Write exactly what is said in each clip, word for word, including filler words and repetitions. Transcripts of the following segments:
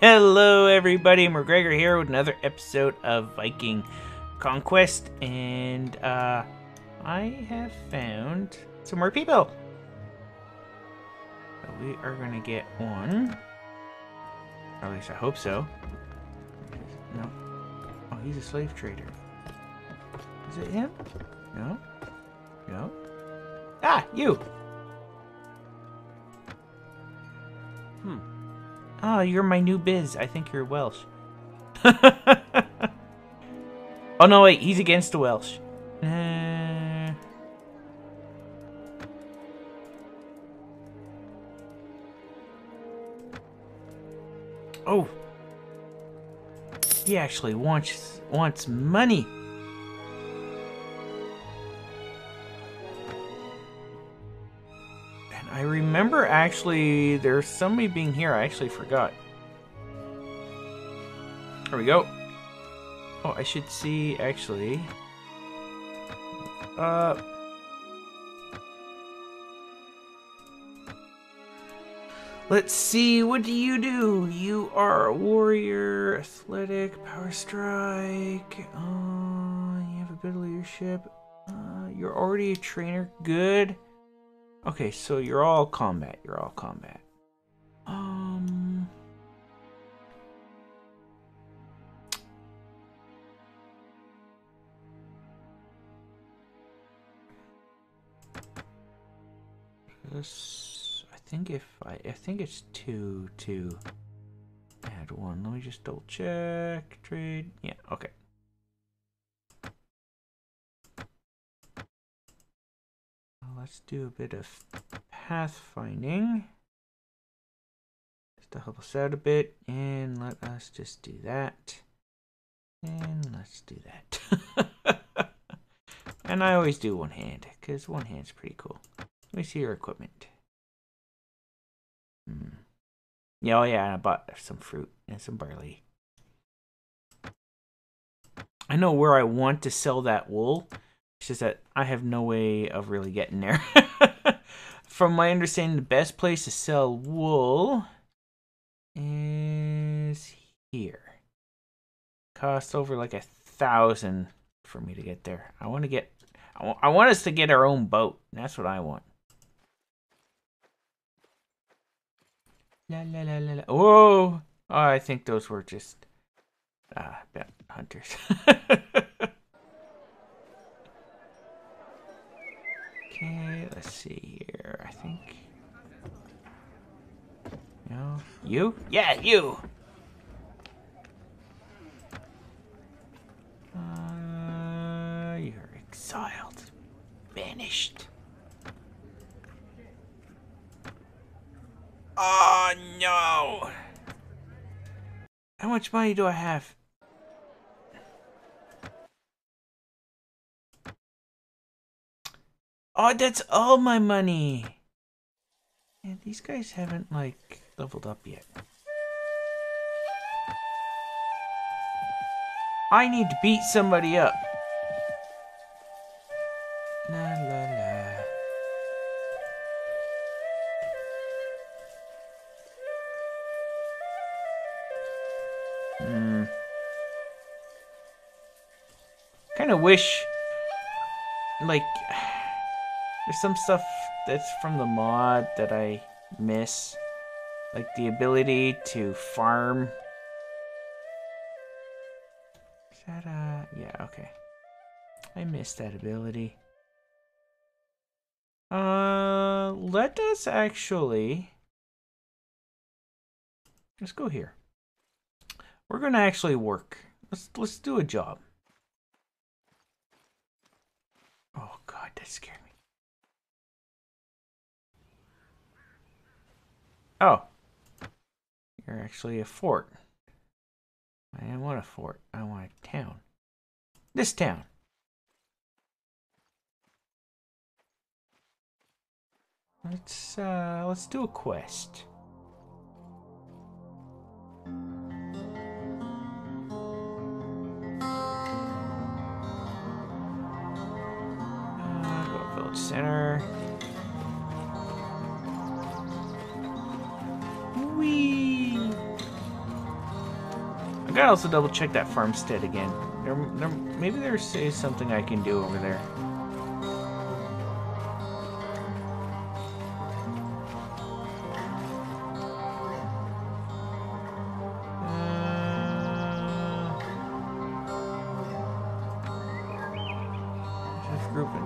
Hello everybody, MacGhriogair here with another episode of Viking Conquest, and uh, I have found some more people. So we are gonna get one, or at least I hope so. No, oh, he's a slave trader. Is it him? No, no. Ah, you. Hmm. Oh, you're my new biz. I think you're Welsh. Oh, no, wait. He's against the Welsh. Uh... Oh. He actually wants, wants money. I remember, actually, there's somebody being here. I actually forgot. Here we go. Oh, I should see, actually. Uh... Let's see, what do you do? You are a warrior, athletic, power strike. Uh, you have a bit of leadership. Uh, you're already a trainer. Good. Okay, so you're all combat. You're all combat. Um, this, I think if I, I think it's two to add one. Let me just double check. Trade. Yeah. Okay. Let's do a bit of pathfinding just to help us out a bit, and let us just do that, and let's do that. And I always do one hand because one hand's pretty cool. Let me see your equipment. Hmm. Yeah, oh yeah, I bought some fruit and some barley. I know where I want to sell that wool. It's just that I have no way of really getting there. From my understanding, the best place to sell wool is here. Costs over like a thousand for me to get there. I want to get, I want, I want us to get our own boat. That's what I want. La la la la la. Whoa! Oh, I think those were just uh, hunters. Okay, let's see here, I think. No, you? Yeah, you! Uh, you're exiled. Banished. Oh, no! How much money do I have? Oh, that's all my money. And yeah, these guys haven't like leveled up yet. I need to beat somebody up. La la la. Hmm. Kind of wish, like. There's some stuff that's from the mod that I miss, like the ability to farm. Is that uh yeah, okay. I missed that ability. Uh, let us actually, let's go here. We're gonna actually work. Let's let's do a job. Oh God, that scared me. Oh, you're actually a fort. I didn't want a fort. I want a town. This town. Let's uh, let's do a quest. Uh, go to village center. Whee! Gotta also double check that farmstead again. There, there, maybe there's is something I can do over there.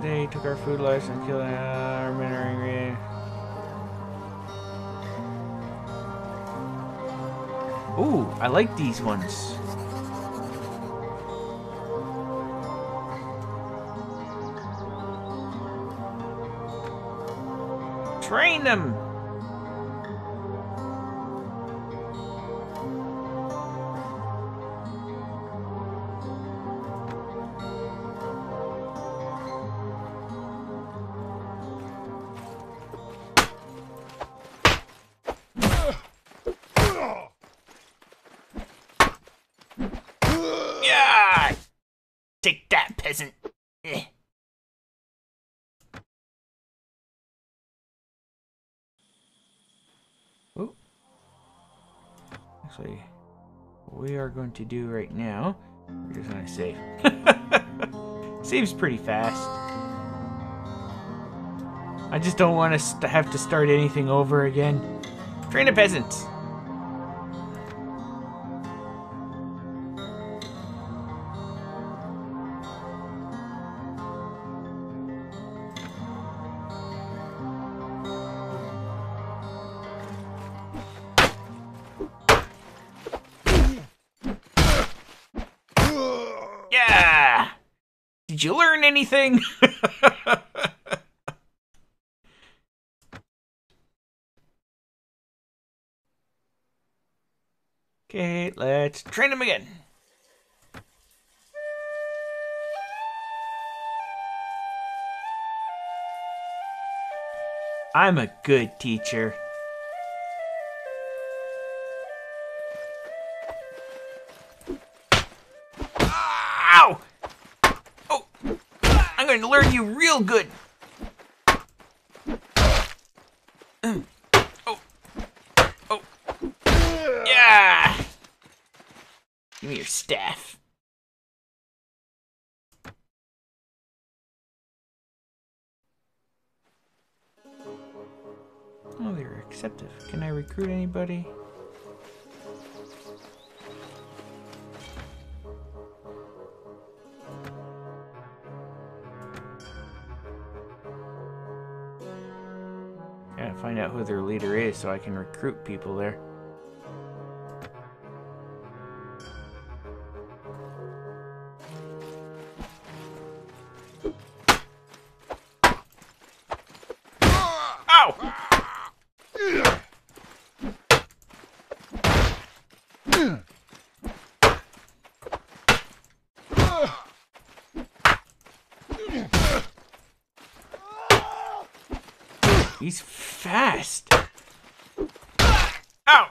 They took our food lives and killed our mineral ingredient. Ooh, I like these ones. Train them! Take that, peasant. Eh. Ooh. Actually, what we are going to do right now, we're just going to save. Saves pretty fast. I just don't want us to have to start anything over again. Train a peasant. Did you learn anything? Okay, let's train him again. I'm a good teacher. To learn you real good. Mm. Oh. Oh. Yeah. Give me your staff. Oh, they're receptive. Can I recruit anybody? Find out who their leader is so I can recruit people there. He's fast. Ow!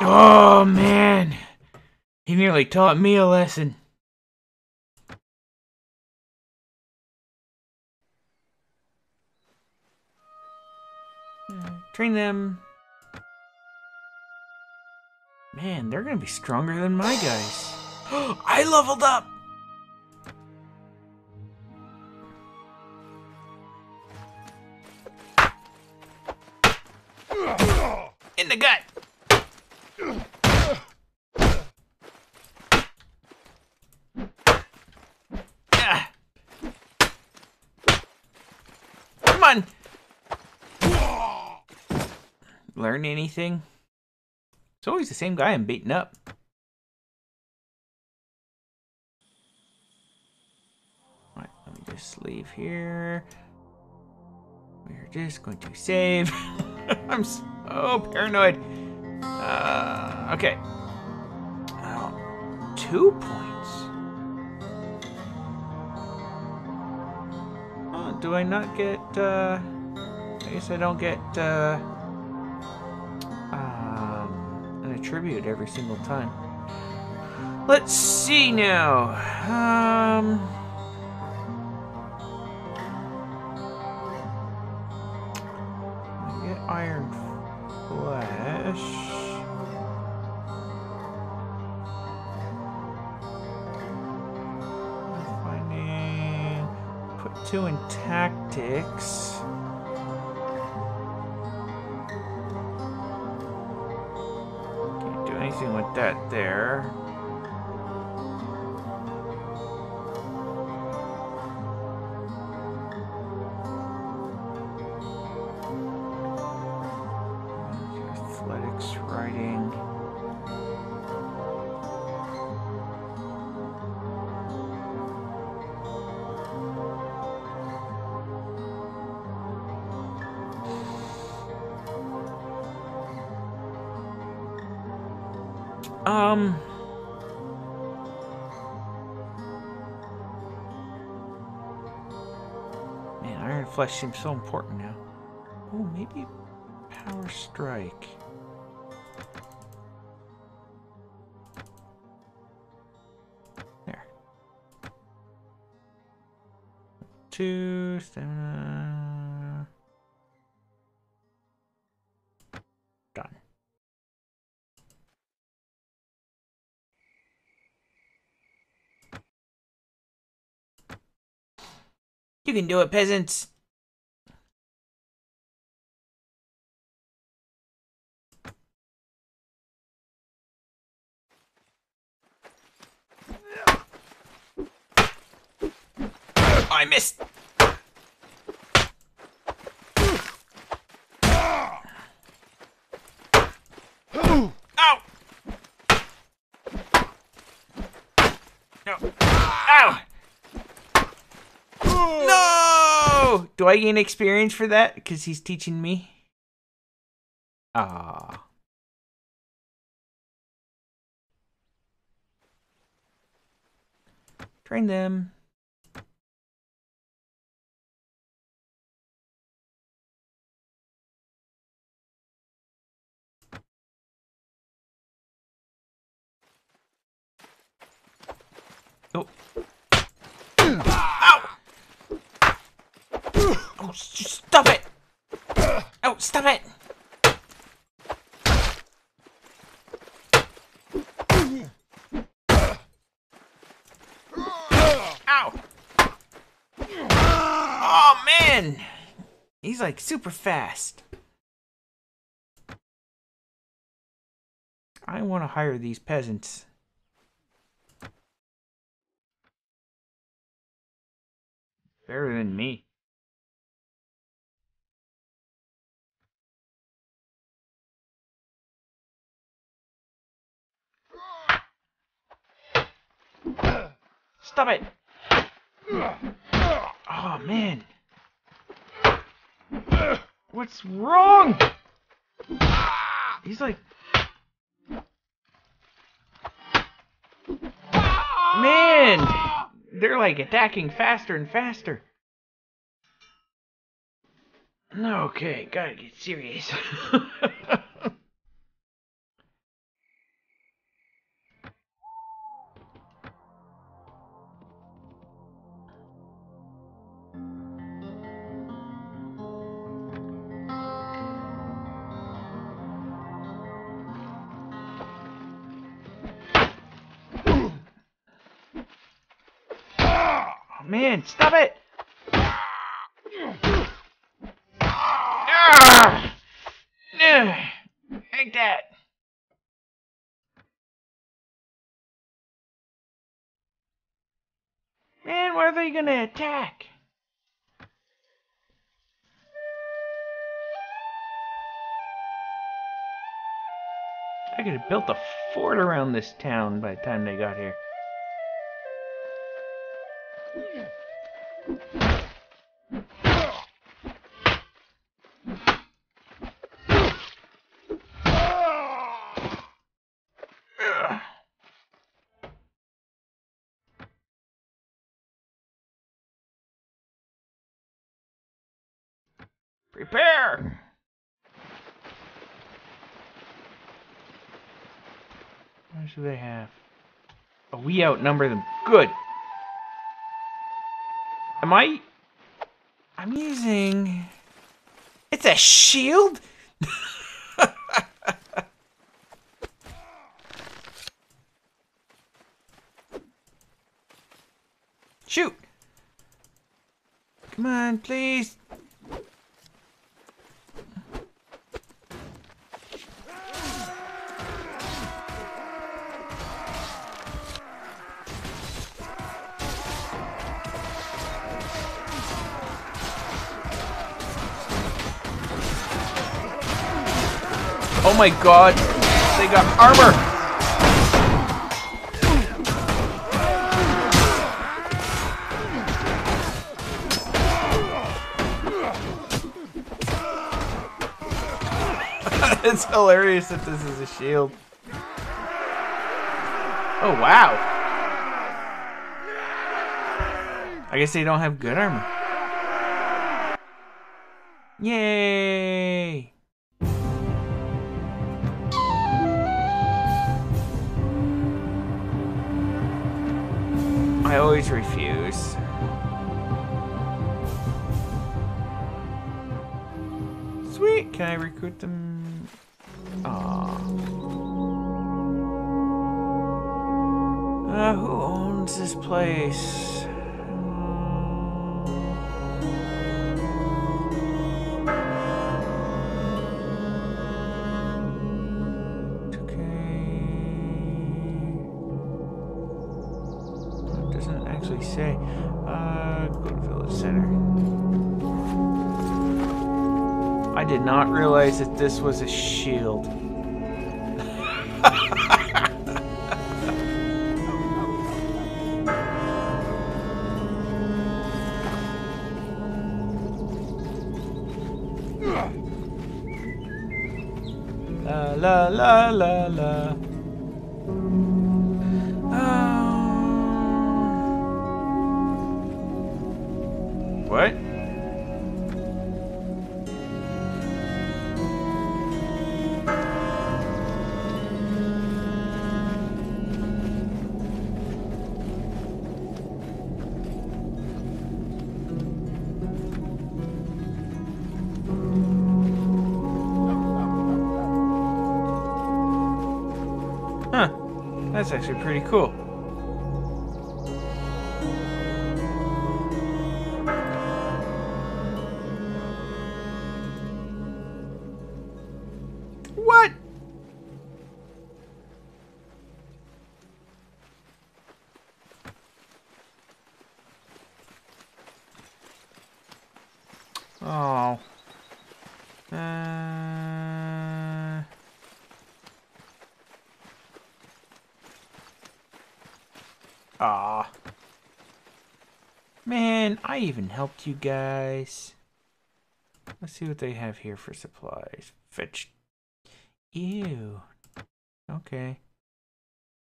Oh man, he nearly taught me a lesson. Train them. Man, they're gonna be stronger than my guys. I leveled up. In the gut. Yeah. Come on. Learn anything? It's always the same guy I'm beating up. All right, let me just leave here. We're just going to save. I'm so paranoid. Uh, okay. Oh, two points. Oh, do I not get, uh, I guess I don't get, uh, um, an attribute every single time. Let's see now. Um... iron flesh. Two in tactics. Can't do anything with that there. Athletics, riding. Um, man, iron flesh seems so important now. Oh, maybe power strike. There. Two stamina. Done. You can do it, peasants. I missed. Ow! No. Ow! No! Do I gain experience for that? Because he's teaching me? Ah. Train them. Oh. Ow! Oh, stop it! Oh, stop it! Ow! Oh, man! He's like super fast. I want to hire these peasants. Better than me. Stop it! Oh, man. What's wrong? He's like... Man! They're like attacking faster and faster. Okay, gotta get serious. Man, stop it! Ah! Take that! Man, where are they gonna attack? I could have built a fort around this town by the time they got here. Prepare! How much do they have? Oh, we outnumber them. Good! Am I... I'm using... It's a shield? please. Oh my god, they got armor! It's hilarious that this is a shield. Oh wow! I guess they don't have good armor. Yay! I always refuse. Sweet! Can I recruit them? Aww. Uh, who owns this place? Say, uh, go to Village Center. I did not realize that this was a shield. La la la la la. What? Huh. That's actually pretty cool. Oh. Uh... Aw. Man, I even helped you guys. Let's see what they have here for supplies. Fetch. Ew. Okay.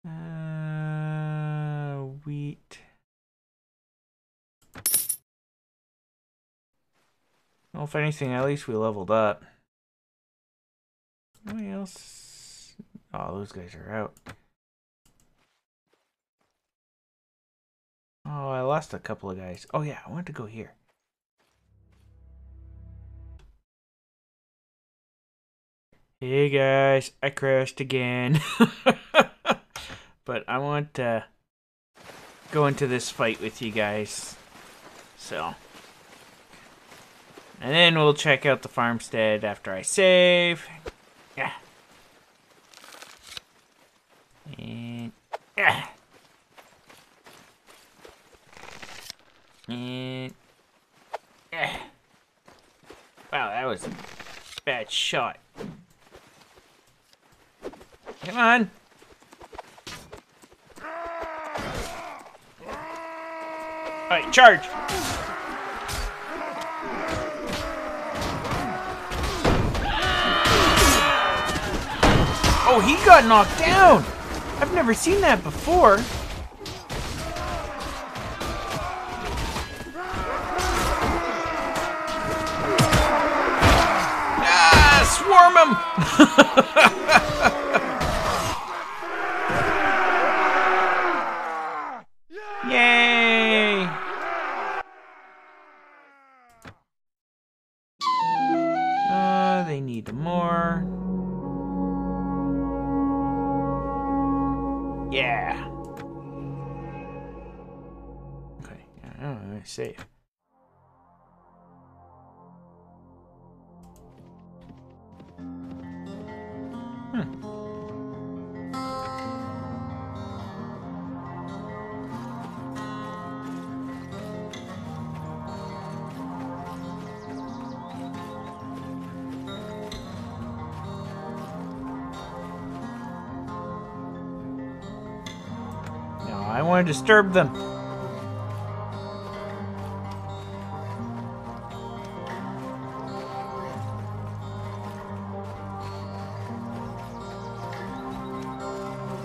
Uh, wheat. Well, if anything, at least we leveled up. What else? Oh, those guys are out. Oh, I lost a couple of guys. Oh yeah, I wanted to go here. Hey guys, I crashed again. But I want to go into this fight with you guys. So... and then we'll check out the farmstead after I save. Yeah. And yeah. And yeah. Wow, that was a bad shot. Come on. All right, charge. Oh, he got knocked down! I've never seen that before. Ah, swarm him! Yay! Uh, they need more. Yeah. Okay. I don't know. Save. I don't want to disturb them.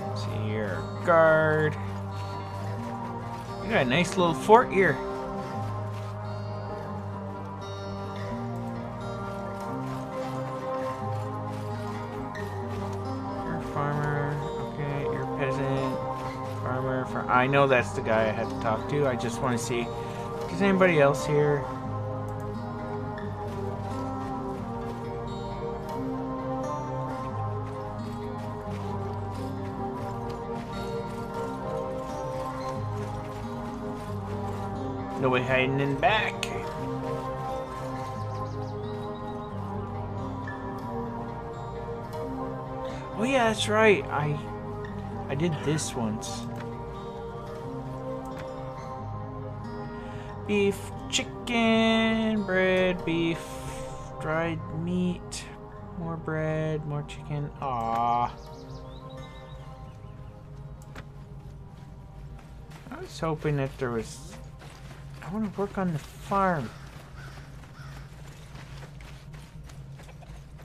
Let's see here, guard. We got a nice little fort here. I know that's the guy I had to talk to. I just want to see, is anybody else here? Nobody hiding in the back. Oh yeah, that's right. I I did this once. Beef, chicken, bread, beef, dried meat, more bread, more chicken. Aww. I was hoping that there was... I want to work on the farm.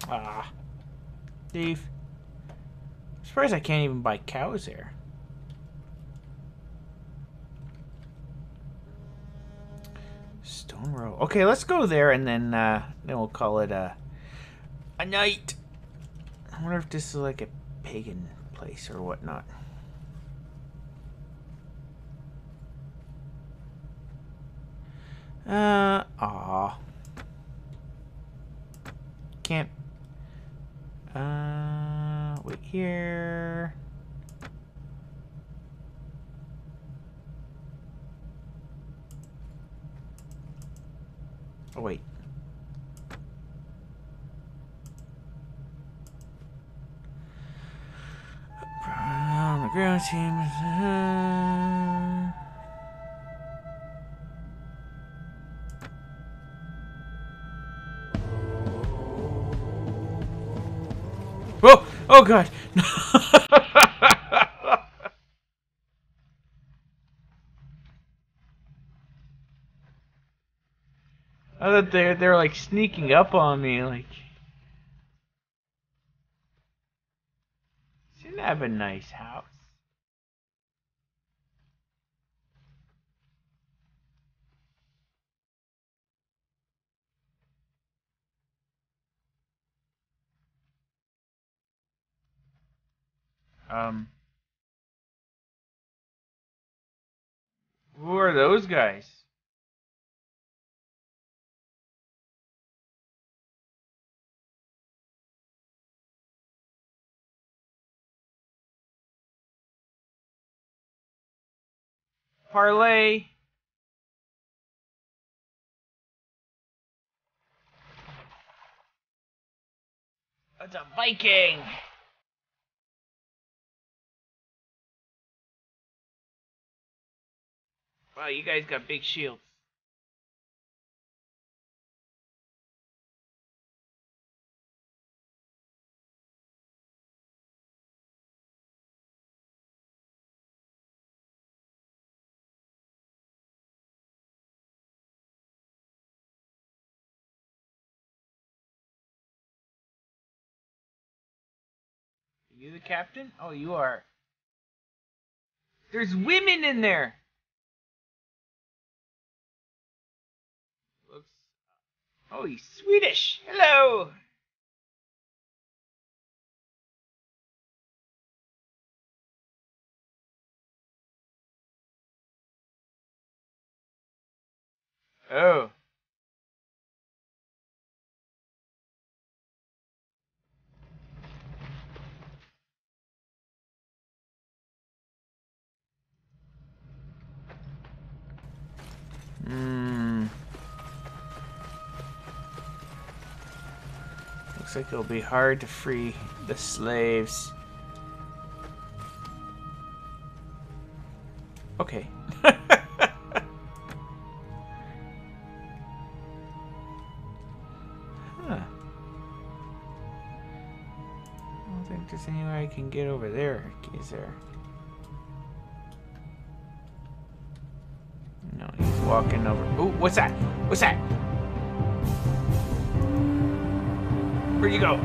Ah. Beef. I'm surprised I can't even buy cows there. Okay, let's go there and then uh, then we'll call it a, a night. I wonder if this is like a pagan place or whatnot. Uh, aw. Can't. Uh, wait here. Oh, wait. On the ground team. Uh, whoa! Oh, God! I thought they they were like sneaking up on me, like. Shouldn't have a nice house. Um. Who are those guys? Parlay. That's a Viking. Wow, you guys got big shields. You the captain? Oh, you are. There's women in there. Looks. Oh, he's Swedish. Hello. Oh. Hmm. Looks like it'll be hard to free the slaves. Okay. Huh. I don't think there's anywhere I can get over there. Is there? walking over. Ooh, what's that? What's that? Where'd you go?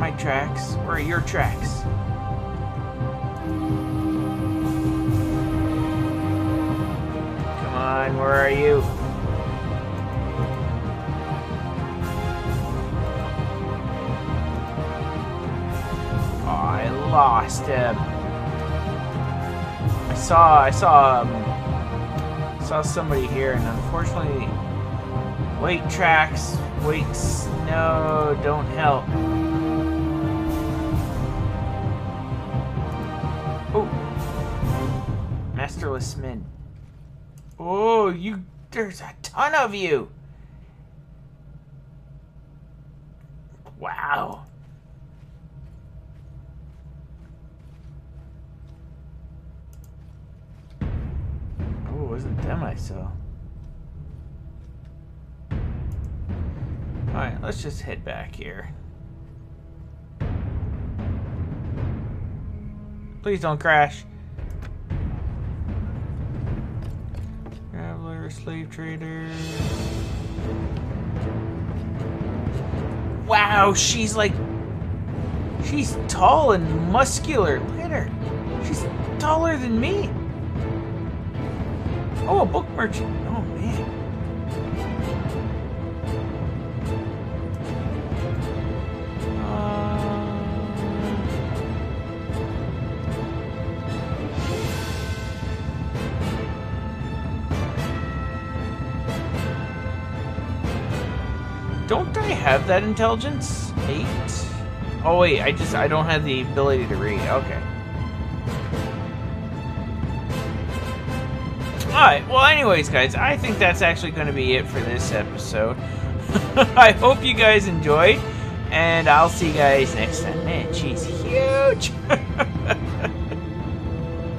My tracks. Where are your tracks? Come on, where are you? Oh, I lost him. I saw, I saw, um, saw somebody here, and unfortunately, wait, tracks, wait, no, don't help. Masterless men. Oh, you, there's a ton of you. Wow. Oh, it wasn't them I saw. Alright, let's just head back here. Please don't crash. Slave trader. Wow, she's like, she's tall and muscular. Look at her. She's taller than me. Oh, a book merchant. Oh have that intelligence? Eight? Oh wait, I just, I don't have the ability to read. Okay. Alright, well anyways guys, I think that's actually going to be it for this episode. I hope you guys enjoyed, and I'll see you guys next time. Man, she's huge!